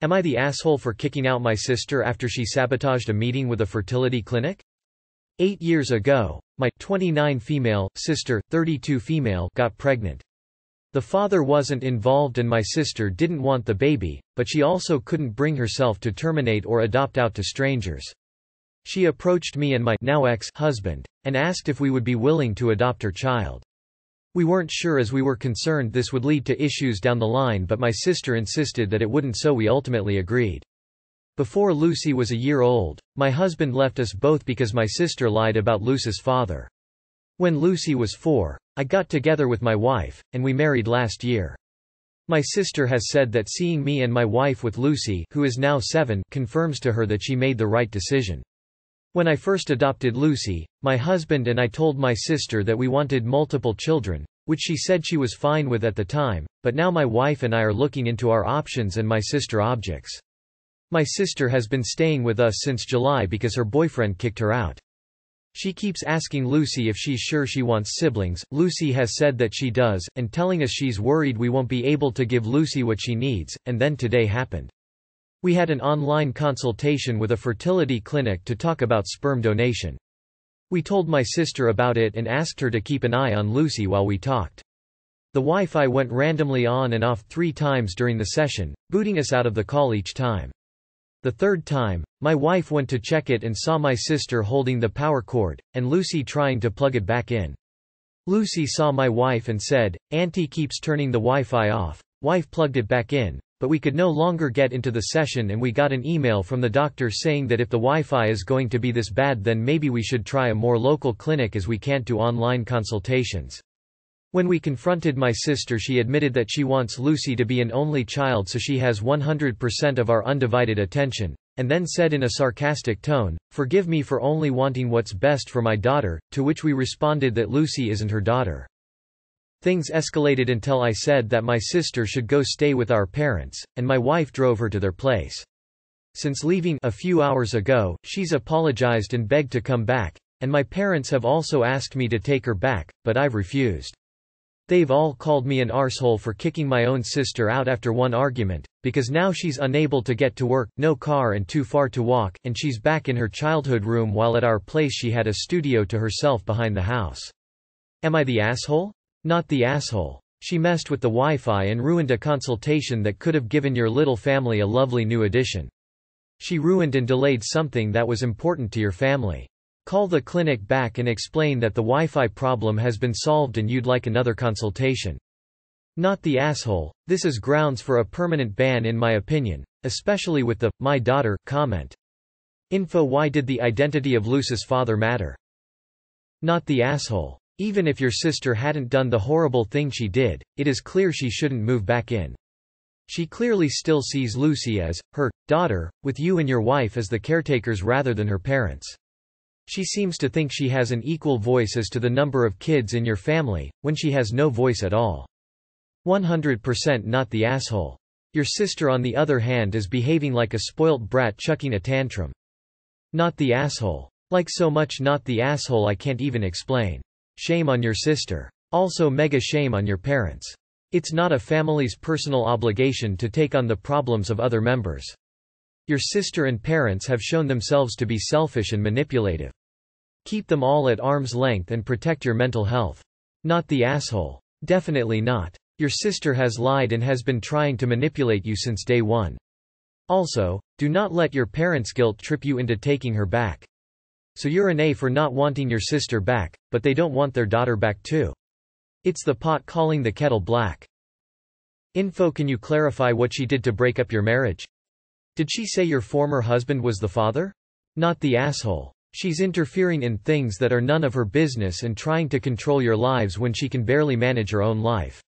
Am I the asshole for kicking out my sister after she sabotaged a meeting with a fertility clinic? 8 years ago, my 29 female sister, 32 female got pregnant. The father wasn't involved and my sister didn't want the baby, but she also couldn't bring herself to terminate or adopt out to strangers. She approached me and my now ex-husband, and asked if we would be willing to adopt her child. We weren't sure as we were concerned this would lead to issues down the line, but my sister insisted that it wouldn't, so we ultimately agreed. Before Lucy was a year old, my husband left us both because my sister lied about Lucy's father. When Lucy was 4, I got together with my wife, and we married last year. My sister has said that seeing me and my wife with Lucy, who is now 7, confirms to her that she made the right decision. When I first adopted Lucy, my husband and I told my sister that we wanted multiple children, which she said she was fine with at the time, but now my wife and I are looking into our options and my sister objects. My sister has been staying with us since July because her boyfriend kicked her out. She keeps asking Lucy if she's sure she wants siblings. Lucy has said that she does, and telling us she's worried we won't be able to give Lucy what she needs, and then today happened. We had an online consultation with a fertility clinic to talk about sperm donation. We told my sister about it and asked her to keep an eye on Lucy while we talked. The Wi-Fi went randomly on and off 3 times during the session, booting us out of the call each time. The third time, my wife went to check it and saw my sister holding the power cord, and Lucy trying to plug it back in. Lucy saw my wife and said, "Auntie keeps turning the Wi-Fi off." Wife plugged it back in, but we could no longer get into the session, and we got an email from the doctor saying that if the Wi-Fi is going to be this bad, then maybe we should try a more local clinic as we can't do online consultations. When we confronted my sister, she admitted that she wants Lucy to be an only child, so she has 100% of our undivided attention, and then said in a sarcastic tone, "Forgive me for only wanting what's best for my daughter," to which we responded that Lucy isn't her daughter. Things escalated until I said that my sister should go stay with our parents, and my wife drove her to their place. Since leaving a few hours ago, she's apologized and begged to come back, and my parents have also asked me to take her back, but I've refused. They've all called me an arsehole for kicking my own sister out after one argument, because now she's unable to get to work, no car and too far to walk, and she's back in her childhood room, while at our place she had a studio to herself behind the house. Am I the asshole? Not the asshole. She messed with the Wi-Fi and ruined a consultation that could have given your little family a lovely new addition. She ruined and delayed something that was important to your family. Call the clinic back and explain that the Wi-Fi problem has been solved and you'd like another consultation. Not the asshole. This is grounds for a permanent ban in my opinion, especially with the "my daughter" comment. Info: why did the identity of Lucy's father matter? Not the asshole. Even if your sister hadn't done the horrible thing she did, it is clear she shouldn't move back in. She clearly still sees Lucy as her daughter, with you and your wife as the caretakers rather than her parents. She seems to think she has an equal voice as to the number of kids in your family, when she has no voice at all. 100% not the asshole. Your sister, on the other hand, is behaving like a spoilt brat chucking a tantrum. Not the asshole. Like so much not the asshole I can't even explain. Shame on your sister. Also mega shame on your parents. It's not a family's personal obligation to take on the problems of other members. Your sister and parents have shown themselves to be selfish and manipulative. Keep them all at arm's length and protect your mental health. Not the asshole. Definitely not. Your sister has lied and has been trying to manipulate you since day one. Also, do not let your parents' guilt trip you into taking her back. So you're an A for not wanting your sister back, but they don't want their daughter back too. It's the pot calling the kettle black. Info: can you clarify what she did to break up your marriage? Did she say your former husband was the father? Not the asshole. She's interfering in things that are none of her business and trying to control your lives when she can barely manage her own life.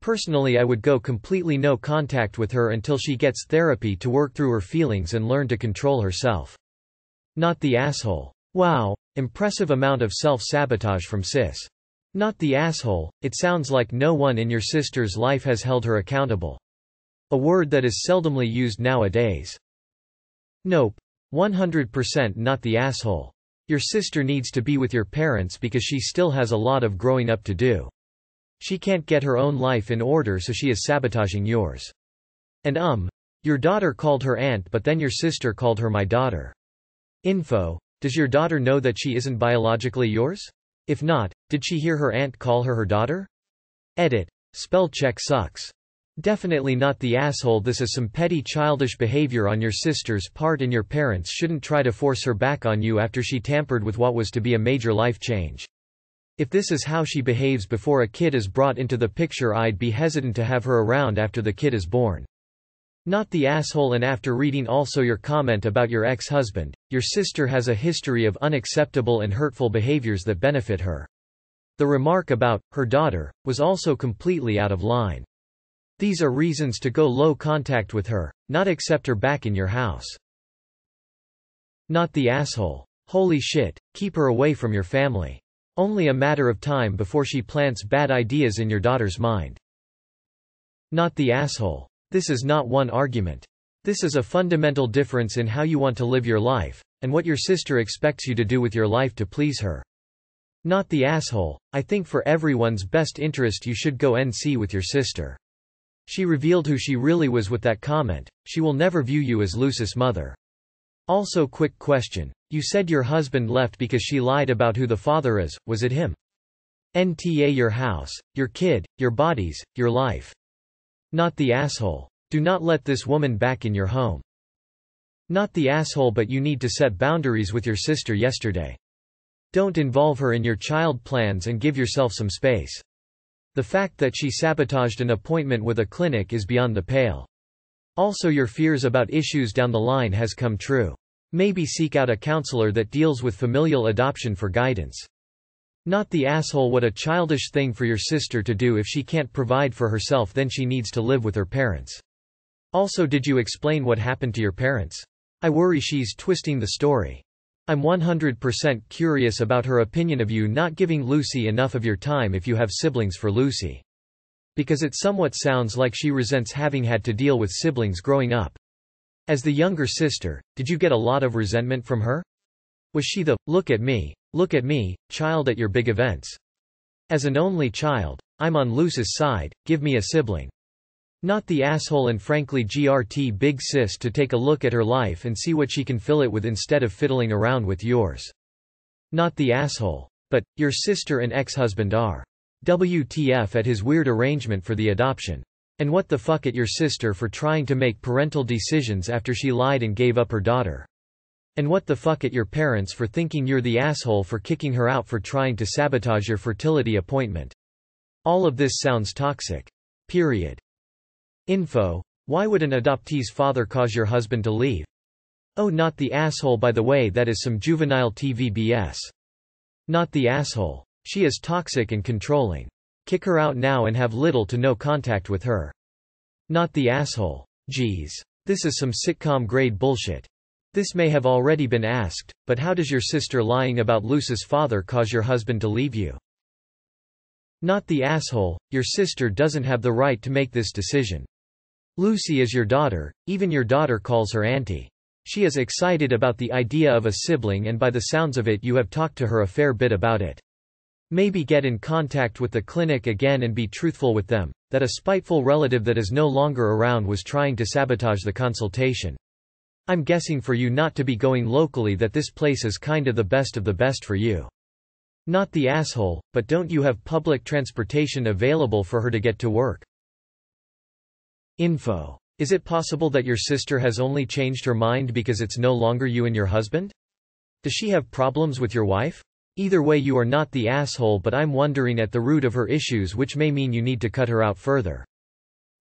Personally, I would go completely no contact with her until she gets therapy to work through her feelings and learn to control herself. Not the asshole. Wow, impressive amount of self-sabotage from sis. Not the asshole. It sounds like no one in your sister's life has held her accountable. A word that is seldomly used nowadays. Nope. 100% not the asshole. Your sister needs to be with your parents because she still has a lot of growing up to do. She can't get her own life in order, so she is sabotaging yours. And Your daughter called her aunt, but then your sister called her my daughter. Info. Does your daughter know that she isn't biologically yours? If not, did she hear her aunt call her her daughter? Edit. Spell check sucks. Definitely not the asshole. This is some petty childish behavior on your sister's part, and your parents shouldn't try to force her back on you after she tampered with what was to be a major life change. If this is how she behaves before a kid is brought into the picture, I'd be hesitant to have her around after the kid is born. Not the asshole. And after reading also your comment about your ex-husband, your sister has a history of unacceptable and hurtful behaviors that benefit her. The remark about her daughter was also completely out of line. These are reasons to go low contact with her, not accept her back in your house. Not the asshole. Holy shit, keep her away from your family. Only a matter of time before she plants bad ideas in your daughter's mind. Not the asshole. This is not one argument. This is a fundamental difference in how you want to live your life, and what your sister expects you to do with your life to please her. Not the asshole. I think for everyone's best interest you should go NC with your sister. She revealed who she really was with that comment. She will never view you as Lucy's mother. Also, quick question. You said your husband left because she lied about who the father is. Was it him? NTA your house, your kid, your bodies, your life. Not the asshole. Do not let this woman back in your home. Not the asshole, but you need to set boundaries with your sister yesterday. Don't involve her in your child plans and give yourself some space. The fact that she sabotaged an appointment with a clinic is beyond the pale. Also, your fears about issues down the line has come true. Maybe seek out a counselor that deals with familial adoption for guidance. Not the asshole. What a childish thing for your sister to do. If she can't provide for herself, then she needs to live with her parents. Also, did you explain what happened to your parents? I worry she's twisting the story. I'm 100% curious about her opinion of you not giving Lucy enough of your time if you have siblings for Lucy. Because it somewhat sounds like she resents having had to deal with siblings growing up. As the younger sister, did you get a lot of resentment from her? Was she the, look at me, child at your big events? As an only child, I'm on Lucy's side, give me a sibling. Not the asshole. And frankly, GRT big sis to take a look at her life and see what she can fill it with instead of fiddling around with yours. Not the asshole. But, your sister and ex-husband are. WTF at his weird arrangement for the adoption. And what the fuck at your sister for trying to make parental decisions after she lied and gave up her daughter. And what the fuck at your parents for thinking you're the asshole for kicking her out for trying to sabotage your fertility appointment. All of this sounds toxic. Period. Info. Why would an adoptee's father cause your husband to leave? Oh, not the asshole. By the way, that is some juvenile TV BS. Not the asshole. She is toxic and controlling. Kick her out now and have little to no contact with her. Not the asshole. Geez. This is some sitcom grade bullshit. This may have already been asked, but how does your sister lying about Lucy's father cause your husband to leave you? Not the asshole. Your sister doesn't have the right to make this decision. Lucy is your daughter. Even your daughter calls her auntie. She is excited about the idea of a sibling, and by the sounds of it you have talked to her a fair bit about it. Maybe get in contact with the clinic again and be truthful with them, that a spiteful relative that is no longer around was trying to sabotage the consultation. I'm guessing for you not to be going locally that this place is kinda the best of the best for you. Not the asshole, but don't you have public transportation available for her to get to work? Info. Is it possible that your sister has only changed her mind because it's no longer you and your husband? Does she have problems with your wife? Either way, you are not the asshole, but I'm wondering at the root of her issues, which may mean you need to cut her out further.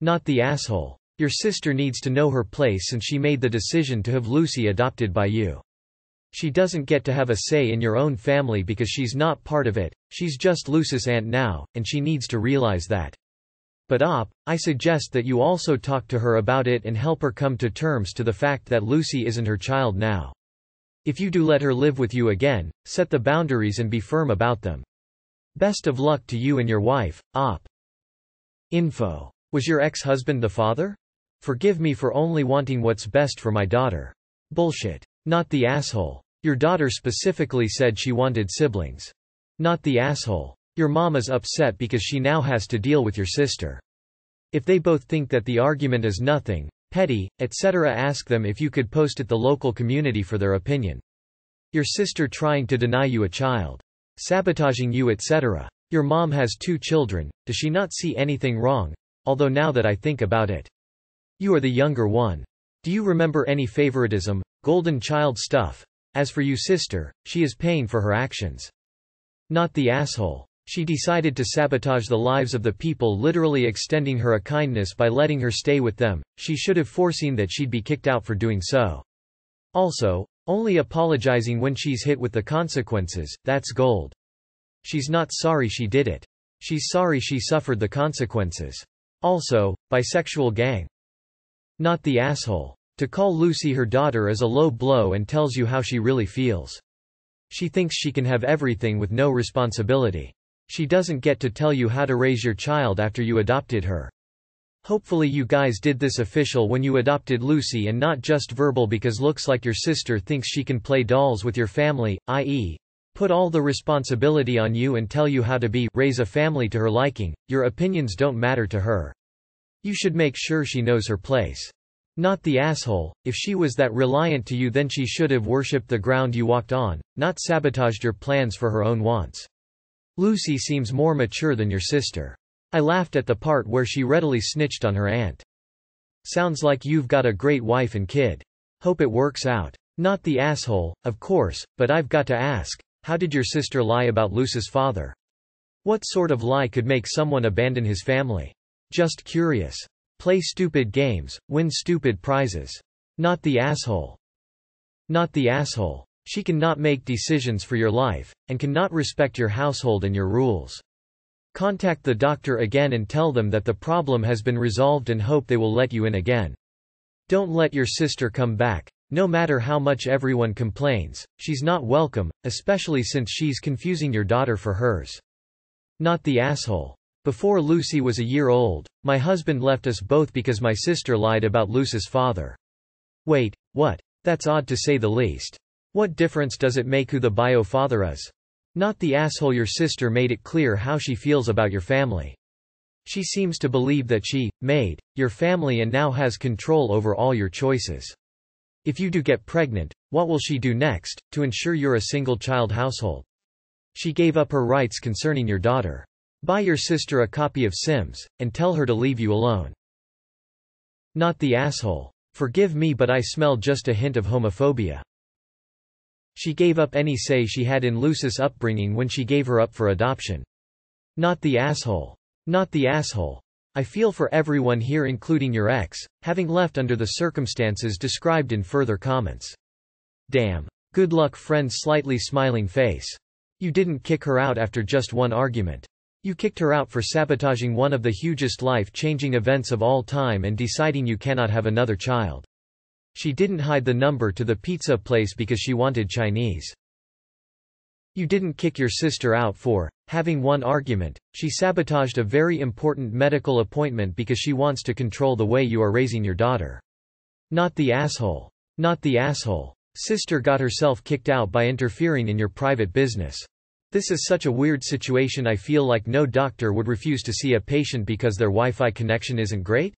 Not the asshole. Your sister needs to know her place since she made the decision to have Lucy adopted by you. She doesn't get to have a say in your own family because she's not part of it. She's just Lucy's aunt now, and she needs to realize that. But I suggest that you also talk to her about it and help her come to terms to the fact that Lucy isn't her child now. If you do let her live with you again, set the boundaries and be firm about them. Best of luck to you and your wife. Info. Was your ex-husband the father? Forgive me for only wanting what's best for my daughter. Bullshit. Not the asshole. Your daughter specifically said she wanted siblings. Not the asshole. Your mom is upset because she now has to deal with your sister. If they both think that the argument is nothing, Petty, etc. Ask them if you could post at the local community for their opinion. Your sister trying to deny you a child. Sabotaging you etc. Your mom has 2 children, does she not see anything wrong? Although now that I think about it. You are the younger one. Do you remember any favoritism, golden child stuff? As for you sister, she is paying for her actions. Not the asshole. She decided to sabotage the lives of the people, literally extending her a kindness by letting her stay with them. She should have foreseen that she'd be kicked out for doing so. Also, only apologizing when she's hit with the consequences, that's gold. She's not sorry she did it. She's sorry she suffered the consequences. Also, bisexual gang. Not the asshole. To call Lucy her daughter is a low blow and tells you how she really feels. She thinks she can have everything with no responsibility. She doesn't get to tell you how to raise your child after you adopted her. Hopefully you guys did this official when you adopted Lucy and not just verbal, because looks like your sister thinks she can play dolls with your family, i.e., put all the responsibility on you and tell you how to raise a family to her liking. Your opinions don't matter to her. You should make sure she knows her place. Not the asshole. If she was that reliant to you, then she should have worshipped the ground you walked on, not sabotaged your plans for her own wants. Lucy seems more mature than your sister. I laughed at the part where she readily snitched on her aunt. Sounds like you've got a great wife and kid. Hope it works out. Not the asshole, of course, but I've got to ask, how did your sister lie about Lucy's father? What sort of lie could make someone abandon his family? Just curious. Play stupid games, win stupid prizes. Not the asshole. Not the asshole. She cannot make decisions for your life, and cannot respect your household and your rules. Contact the doctor again and tell them that the problem has been resolved and hope they will let you in again. Don't let your sister come back, no matter how much everyone complains. She's not welcome, especially since she's confusing your daughter for hers. Not the asshole. Before Lucy was a year old, my husband left us both because my sister lied about Lucy's father. Wait, what? That's odd to say the least. What difference does it make who the bio father is? Not the asshole. Your sister made it clear how she feels about your family. She seems to believe that she made your family and now has control over all your choices. If you do get pregnant, what will she do next to ensure you're a single child household? She gave up her rights concerning your daughter. Buy your sister a copy of Sims, and tell her to leave you alone. Not the asshole. Forgive me, but I smell just a hint of homophobia. She gave up any say she had in Lucy's upbringing when she gave her up for adoption. Not the asshole. Not the asshole. I feel for everyone here, including your ex, having left under the circumstances described in further comments. Damn. Good luck, friend. Slightly smiling face. You didn't kick her out after just one argument. You kicked her out for sabotaging one of the hugest life-changing events of all time and deciding you cannot have another child. She didn't hide the number to the pizza place because she wanted Chinese. You didn't kick your sister out for having one argument. She sabotaged a very important medical appointment because she wants to control the way you are raising your daughter. Not the asshole. Not the asshole. Sister got herself kicked out by interfering in your private business. This is such a weird situation. I feel like no doctor would refuse to see a patient because their Wi-Fi connection isn't great.